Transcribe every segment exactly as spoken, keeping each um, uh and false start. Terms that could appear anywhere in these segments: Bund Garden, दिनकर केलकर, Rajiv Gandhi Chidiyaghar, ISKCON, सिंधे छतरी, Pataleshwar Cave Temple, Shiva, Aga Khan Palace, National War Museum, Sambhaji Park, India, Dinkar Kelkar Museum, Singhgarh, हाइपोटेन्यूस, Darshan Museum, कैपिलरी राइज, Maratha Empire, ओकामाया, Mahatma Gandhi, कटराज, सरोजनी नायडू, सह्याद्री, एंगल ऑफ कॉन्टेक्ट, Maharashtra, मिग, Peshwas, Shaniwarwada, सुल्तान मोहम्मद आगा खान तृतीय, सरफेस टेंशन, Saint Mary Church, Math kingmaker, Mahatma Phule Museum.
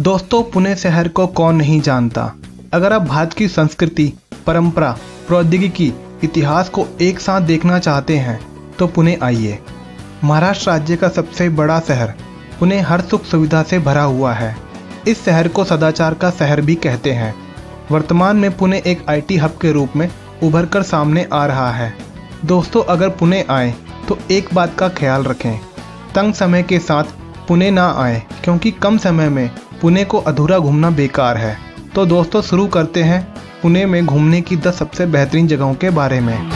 दोस्तों, पुणे शहर को कौन नहीं जानता। अगर आप भारत की संस्कृति, परंपरा, प्रौद्योगिकी, इतिहास को एक साथ देखना चाहते हैं तो पुणे आइए। महाराष्ट्र राज्य का सबसे बड़ा शहर पुणे हर सुख सुविधा से भरा हुआ है। इस शहर को सदाचार का शहर भी कहते हैं। वर्तमान में पुणे एक आईटी हब के रूप में उभर कर सामने आ रहा है। दोस्तों, अगर पुणे आए तो एक बात का ख्याल रखें, तंग समय के साथ पुणे ना आए, क्योंकि कम समय में पुणे को अधूरा घूमना बेकार है। तो दोस्तों, शुरू करते हैं पुणे में घूमने की दस सबसे बेहतरीन जगहों के बारे में।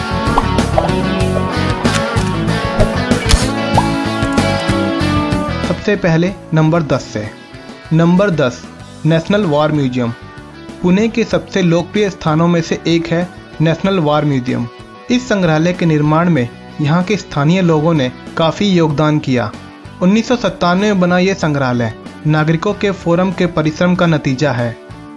सबसे पहले नंबर दस से। नंबर दस, नेशनल वॉर म्यूजियम। पुणे के सबसे लोकप्रिय स्थानों में से एक है नेशनल वॉर म्यूजियम। इस संग्रहालय के निर्माण में यहाँ के स्थानीय लोगों ने काफ़ी योगदान किया। उन्नीस सौ सत्तानवे में बना यह संग्रहालय नागरिकों के फोरम के परिश्रम का नतीजा है।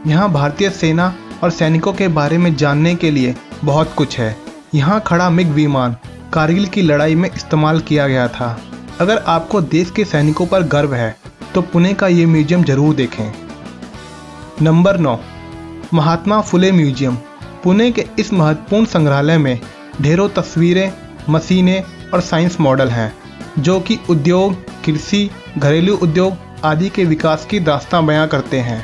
यहाँ भारतीय सेना और सैनिकों के बारे में जानने के लिए बहुत कुछ है। यहाँ खड़ा मिग विमान कारगिल की लड़ाई में इस्तेमाल किया गया था। अगर आपको देश के सैनिकों पर गर्व है तो पुणे का ये म्यूजियम जरूर देखें। नंबर नौ, महात्मा फुले म्यूजियम। पुणे के इस महत्वपूर्ण संग्रहालय में ढेरों तस्वीरें, मशीनें और साइंस मॉडल हैं, जो कि उद्योग, कृषि, घरेलू उद्योग आदि के विकास की दास्तां बयां करते हैं।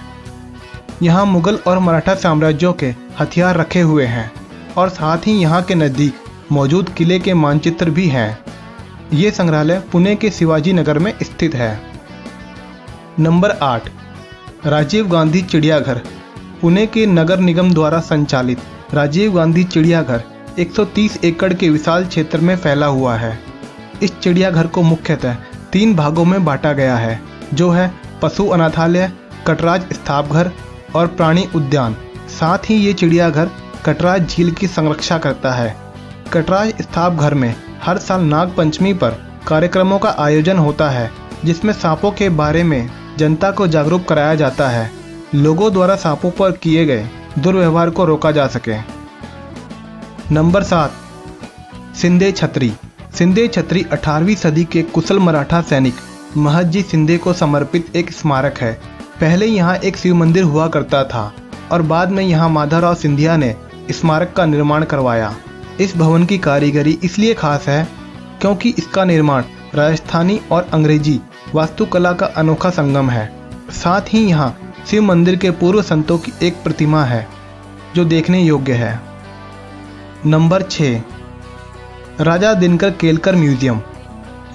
यहाँ मुगल और मराठा साम्राज्यों के हथियार रखे हुए हैं और साथ ही यहाँ के नज़दीक मौजूद किले के मानचित्र भी हैं। ये संग्रहालय पुणे के शिवाजी नगर में स्थित है। नंबर आठ, राजीव गांधी चिड़ियाघर। पुणे के नगर निगम द्वारा संचालित राजीव गांधी चिड़ियाघर एक सौ तीस एकड़ के विशाल क्षेत्र में फैला हुआ है। इस चिड़ियाघर को मुख्यतः तीन भागों में बांटा गया है, जो है पशु अनाथालय, कटराज स्थापघर और प्राणी उद्यान। साथ ही ये चिड़ियाघर कटराज झील की संरक्षा करता है। कटराज स्थापघर में हर साल नाग पंचमी पर कार्यक्रमों का आयोजन होता है, जिसमें सांपों के बारे में जनता को जागरूक कराया जाता है, लोगों द्वारा सांपों पर किए गए दुर्व्यवहार को रोका जा सके। नंबर सात, सिंधे छतरी। सिंधे छतरी अठारहवीं सदी के कुशल मराठा सैनिक महजी सिंधे को समर्पित एक स्मारक है। पहले यहाँ एक शिव मंदिर हुआ करता था और बाद में यहाँ माधवराव सिंधिया ने स्मारक का निर्माण करवाया। इस भवन की कारीगरी इसलिए खास है क्योंकि इसका निर्माण राजस्थानी और अंग्रेजी वास्तुकला का अनोखा संगम है। साथ ही यहाँ शिव मंदिर के पूर्व संतों की एक प्रतिमा है जो देखने योग्य है। नंबर छः, राजा दिनकर केलकर म्यूजियम।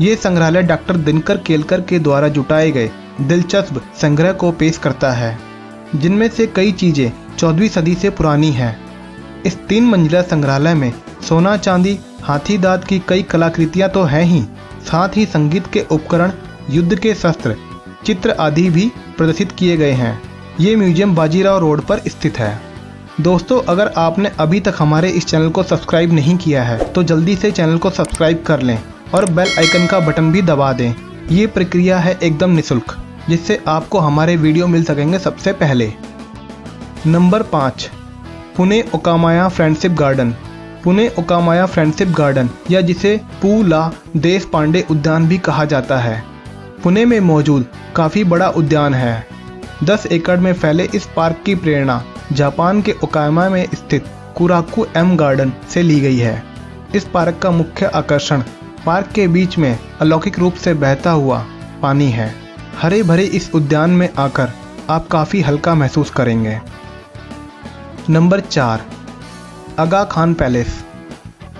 ये संग्रहालय डॉक्टर दिनकर केलकर के द्वारा जुटाए गए दिलचस्प संग्रह को पेश करता है, जिनमें से कई चीज़ें चौदहवीं सदी से पुरानी हैं। इस तीन मंजिला संग्रहालय में सोना, चांदी, हाथी दांत की कई कलाकृतियां तो हैं ही, साथ ही संगीत के उपकरण, युद्ध के शस्त्र, चित्र आदि भी प्रदर्शित किए गए हैं। ये म्यूजियम बाजीराव रोड पर स्थित है। दोस्तों, अगर आपने अभी तक हमारे इस चैनल को सब्सक्राइब नहीं किया है तो जल्दी से चैनल को सब्सक्राइब कर लें और बेल आइकन का बटन भी दबा दें। ये प्रक्रिया है एकदम निःशुल्क, जिससे आपको हमारे वीडियो मिल सकेंगे सबसे पहले। नंबर पाँच, Pune ओकामाया friendship garden. Pune ओकामाया friendship garden या जिसे पू ला देश पांडे उद्यान भी कहा जाता है, पुणे में मौजूद काफ़ी बड़ा उद्यान है। दस एकड़ में फैले इस पार्क की प्रेरणा जापान के ओकायामा में स्थित कुराकू एम गार्डन से ली गई है। इस पार्क का मुख्य आकर्षण पार्क के बीच में अलौकिक रूप से बहता हुआ पानी है। हरे भरे इस उद्यान में आकर आप काफ़ी हल्का महसूस करेंगे। नंबर चार, आगा खान पैलेस।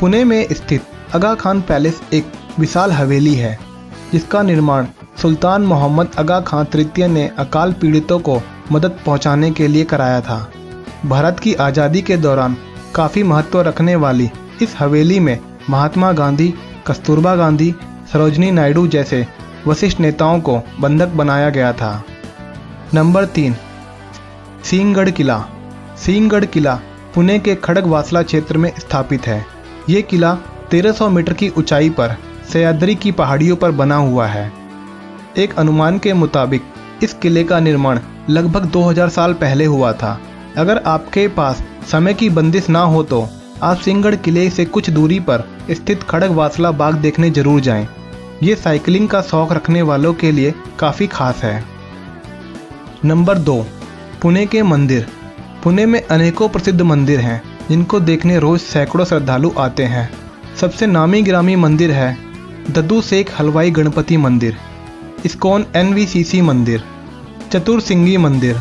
पुणे में स्थित आगा खान पैलेस एक विशाल हवेली है, जिसका निर्माण सुल्तान मोहम्मद आगा खान तृतीय ने अकाल पीड़ितों को मदद पहुंचाने के लिए कराया था। भारत की आज़ादी के दौरान काफ़ी महत्व रखने वाली इस हवेली में महात्मा गांधी, कस्तूरबा गांधी, सरोजनी नायडू जैसे वरिष्ठ नेताओं को बंधक बनाया गया था। नंबर तीन, सिंहगढ़ किला। सिंहगढ़ किला पुणे के खड़गवासला क्षेत्र में स्थापित है। ये किला तेरह सौ मीटर की ऊंचाई पर सह्याद्री की पहाड़ियों पर बना हुआ है। एक अनुमान के मुताबिक इस किले का निर्माण लगभग दो हज़ार साल पहले हुआ था। अगर आपके पास समय की बंदिश ना हो तो आप सिंहगढ़ किले से कुछ दूरी पर स्थित खड़गवासला बाग देखने जरूर जाएं। ये साइकिलिंग का शौक रखने वालों के लिए काफ़ी खास है। नंबर दो, पुणे के मंदिर। पुणे में अनेकों प्रसिद्ध मंदिर हैं जिनको देखने रोज सैकड़ों श्रद्धालु आते हैं। सबसे नामी गिरामी मंदिर है दद्दू शेख हलवाई गणपति मंदिर, ISKCON N V C C मंदिर, चतुरसिंगी मंदिर,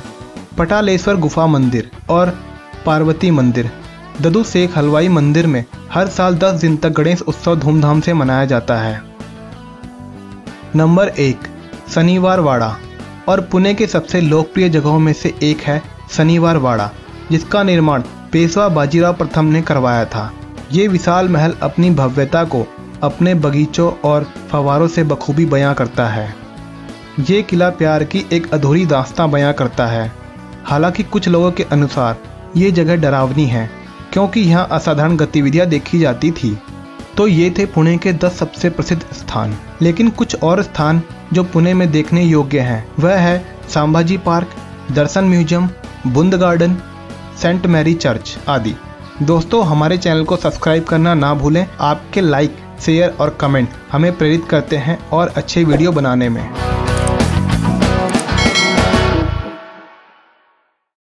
पटालेश्वर गुफा मंदिर और पार्वती मंदिर। दद्दू शेख हलवाई मंदिर में हर साल दस दिन तक गणेश उत्सव धूमधाम से मनाया जाता है। नंबर एक, शनिवारवाड़ा। और पुणे के सबसे लोकप्रिय जगहों में से एक है शनिवारवाड़ा, जिसका निर्माण पेशवा बाजीराव प्रथम ने करवाया था। ये विशाल महल अपनी भव्यता को अपने बगीचों और फव्वारों से बखूबी बयां करता है। ये किला प्यार की एक अधूरी दास्तां बयां करता है। हालांकि कुछ लोगों के अनुसार ये जगह डरावनी है क्योंकि यहाँ असाधारण गतिविधियाँ देखी जाती थी। तो ये थे पुणे के दस सबसे प्रसिद्ध स्थान। लेकिन कुछ और स्थान जो पुणे में देखने योग्य हैं वह है Sambhaji park, Darshan museum, Bund garden, Saint Mary church आदि। दोस्तों, हमारे चैनल को सब्सक्राइब करना ना भूलें। आपके लाइक, शेयर और कमेंट हमें प्रेरित करते हैं और अच्छे वीडियो बनाने में।